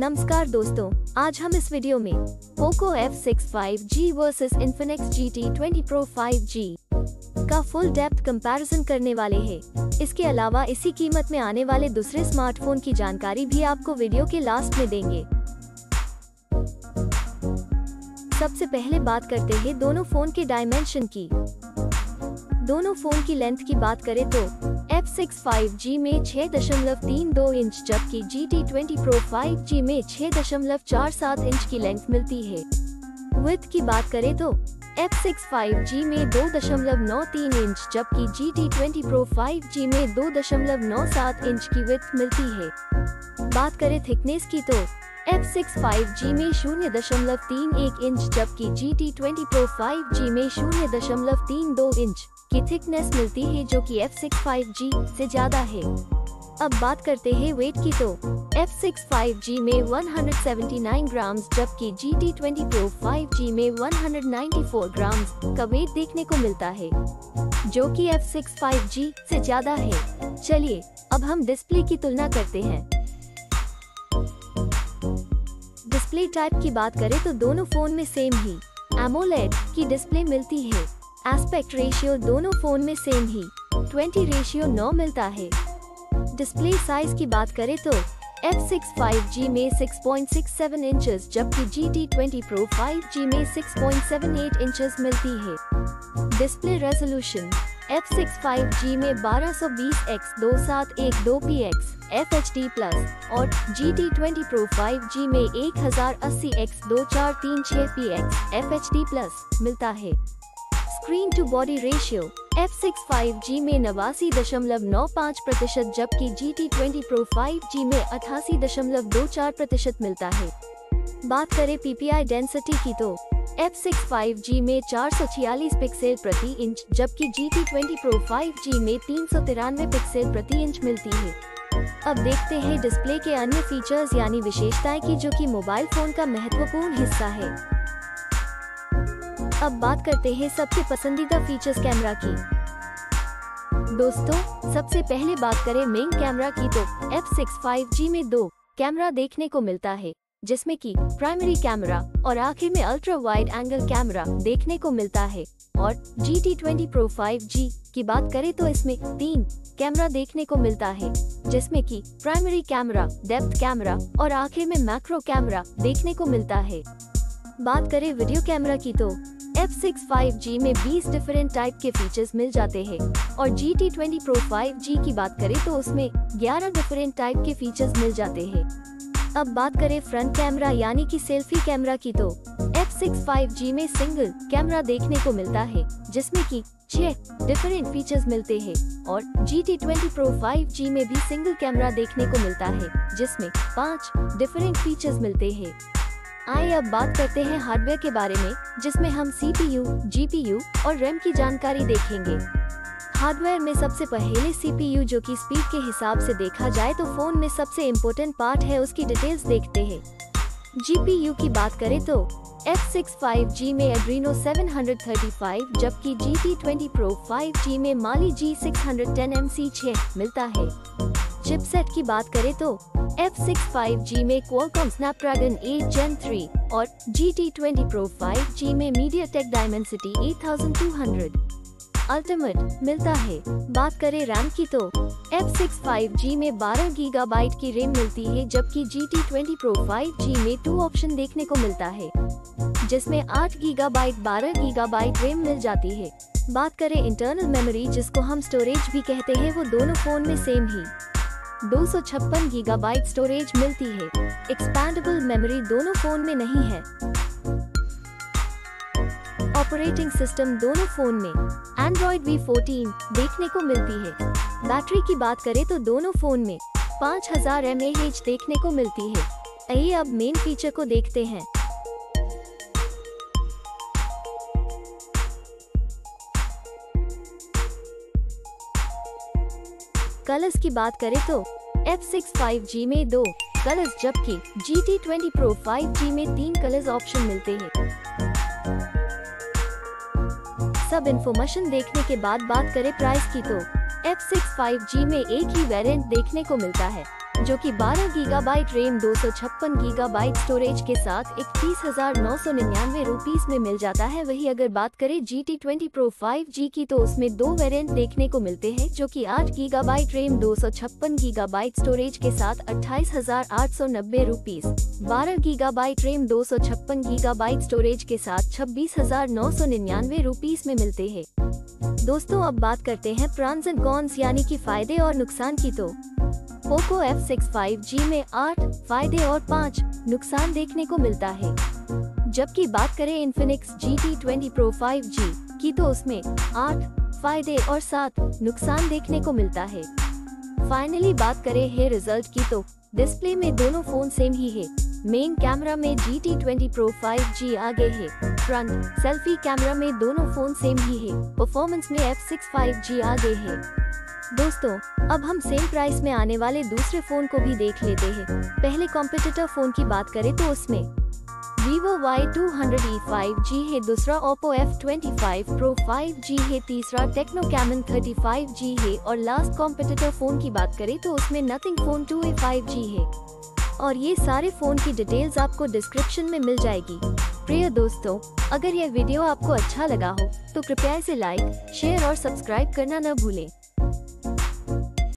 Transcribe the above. नमस्कार दोस्तों, आज हम इस वीडियो में Poco F6 5G versus Infinix GT 20 Pro 5G का फुल डेप्थ कंपैरिजन करने वाले हैं। इसके अलावा इसी कीमत में आने वाले दूसरे स्मार्टफोन की जानकारी भी आपको वीडियो के लास्ट में देंगे। सबसे पहले बात करते हैं दोनों फोन के डायमेंशन की। दोनों फोन की लेंथ की बात करें तो F6 5G में 6.32 इंच जबकि GT 20 Pro 5G में 6.47 इंच की लेंथ मिलती है। विड्थ की बात करें तो F6 5G में 2.93 इंच जबकि GT 20 Pro 5G में 2.97 इंच की विड्थ मिलती है। बात करें थिकनेस की तो F6 5G में 0.31 इंच जबकि GT 20 Pro 5G में 0.32 इंच की थिकनेस मिलती है, जो कि F6 5G से ज्यादा है। अब बात करते हैं वेट की तो F6 5G में 179 ग्राम्स जबकि GT 20 Pro 5G में 194 ग्राम्स का वेट देखने को मिलता है, जो कि F6 5G से ज्यादा है। चलिए अब हम डिस्प्ले की तुलना करते हैं। डिस्प्ले टाइप की बात करें तो दोनों फोन में सेम ही एमोलेड की डिस्प्ले मिलती है। एस्पेक्ट रेशियो दोनों फोन में सेम ही 20:9 मिलता है। डिस्प्ले साइज की बात करें तो F6 5G में 6.67 इंचेस जबकि GT 20 Pro 5G में 6.78 इंचेस मिलती है। डिस्प्ले रेजोल्यूशन F6 5G में 1220x2712px FHD+ और GT 20 Pro 5G में 1080x2436px FHD+ मिलता है। Screen to body ratio F6 5G में 89.95% जबकि GT 20 Pro 5G में 88.24% मिलता है। बात करें PPI डेंसिटी की तो F6 5G में 446 पिक्सेल प्रति इंच जबकि GT 20 Pro 5G में 393 पिक्सेल प्रति इंच मिलती है। अब देखते हैं डिस्प्ले के अन्य फीचर्स यानी विशेषताएं की, जो कि मोबाइल फोन का महत्वपूर्ण हिस्सा है। अब बात करते हैं सबसे पसंदीदा फीचर्स कैमरा की। दोस्तों सबसे पहले बात करें मेन कैमरा की तो F6 5G में 2 कैमरा देखने को मिलता है, जिसमें कि प्राइमरी कैमरा और आखिर में अल्ट्रा वाइड एंगल कैमरा देखने को मिलता है। और GT 20 Pro 5G की बात करें तो इसमें 3 कैमरा देखने को मिलता है, जिसमें कि प्राइमरी कैमरा, डेप्थ कैमरा और आखिर में मैक्रो कैमरा देखने को मिलता है। बात करें वीडियो कैमरा की तो F6 5G में 20 डिफरेंट टाइप के फीचर्स मिल जाते हैं और GT 20 Pro 5G की बात करें तो उसमें 11 डिफरेंट टाइप के फीचर्स मिल जाते हैं। अब बात करें फ्रंट कैमरा यानी कि सेल्फी कैमरा की तो F6 5G में सिंगल कैमरा देखने को मिलता है, जिसमें कि 6 डिफरेंट फीचर्स मिलते हैं। और GT 20 Pro 5G में भी सिंगल कैमरा देखने को मिलता है, जिसमें 5 डिफरेंट फीचर्स मिलते हैं। आइए अब बात करते हैं हार्डवेयर के बारे में, जिसमें हम CPU, GPU और RAM की जानकारी देखेंगे। हार्डवेयर में सबसे पहले CPU, जो कि स्पीड के हिसाब से देखा जाए तो फोन में सबसे इम्पोर्टेंट पार्ट है, उसकी डिटेल्स देखते हैं। GPU की बात करें तो F6 5G में Adreno 735 जबकि GT 20 Pro 5G में Mali G610 MC6 मिलता है। चिपसेट की बात करें तो F6 5G में Qualcomm Snapdragon 8 Gen 3 और GT 20 Pro 5G में MediaTek Dimensity 8200 Ultimate मिलता है। बात करें रैम की तो F6 5G में 12 गीगाबाइट की रैम मिलती है जबकि GT 20 Pro 5G में 2 ऑप्शन देखने को मिलता है, जिसमें 8 गीगाबाइट, 12 गीगाबाइट रैम मिल जाती है। बात करें इंटरनल मेमोरी, जिसको हम स्टोरेज भी कहते हैं, वो दोनों फोन में सेम ही 256 गीगाबाइट स्टोरेज मिलती है। एक्सपैंडेबल मेमोरी दोनों फोन में नहीं है। ऑपरेटिंग सिस्टम दोनों फोन में Android V14 देखने को मिलती है। बैटरी की बात करें तो दोनों फोन में 5000 mAh देखने को मिलती है। आइए अब मेन फीचर को देखते हैं। कलर्स की बात करें तो F6 5G में 2 कलर्स जबकि GT 20 Pro 5G में 3 कलर्स ऑप्शन मिलते हैं। सब इन्फॉर्मेशन देखने के बाद बात करें प्राइस की तो F6 5G में एक ही वेरिएंट देखने को मिलता है जो कि 12 GB रैम 256 GB स्टोरेज के साथ 31,999 रुपीस में मिल जाता है। वही अगर बात करें GT 20 Pro 5G की तो उसमें दो वेरिएंट देखने को मिलते हैं जो कि 8 GB रैम 256 GB स्टोरेज के साथ 28,890 rupees, 12 GB RAM 256 GB storage के साथ 26,999 रुपीस में मिलते हैं। दोस्तों अब बात करते हैं प्रॉन्स एंड कॉन्स यानी कि फायदे और नुकसान की। तो पोको F6 5G में 8 फायदे और 5 नुकसान देखने को मिलता है, जबकि बात करें इन्फिनिक्स GT 20 Pro 5G की तो उसमें 8 फायदे और 7 नुकसान देखने को मिलता है। फाइनली बात करें है रिजल्ट की तो डिस्प्ले में दोनों फोन सेम ही है। मेन कैमरा में GT 20 Pro 5G आगे है, फ्रंट सेल्फी कैमरा में दोनों फोन सेम ही है, परफॉर्मेंस में F6 5G आगे है। दोस्तों अब हम सेम प्राइस में आने वाले दूसरे फोन को भी देख लेते हैं। पहले कॉम्पिटिटर फोन की बात करें तो उसमें Vivo Y200E 5G है, दूसरा Oppo F25 Pro 5G है, तीसरा Tecno Camon 35G है और लास्ट कॉम्पिटिटर फोन की बात करें तो उसमें Nothing Phone 2a 5G है। और ये सारे फोन की डिटेल्स आपको डिस्क्रिप्शन में मिल जाएगी। प्रिय दोस्तों अगर यह वीडियो आपको अच्छा लगा हो तो कृपया इसे लाइक, शेयर और सब्सक्राइब करना न भूलें।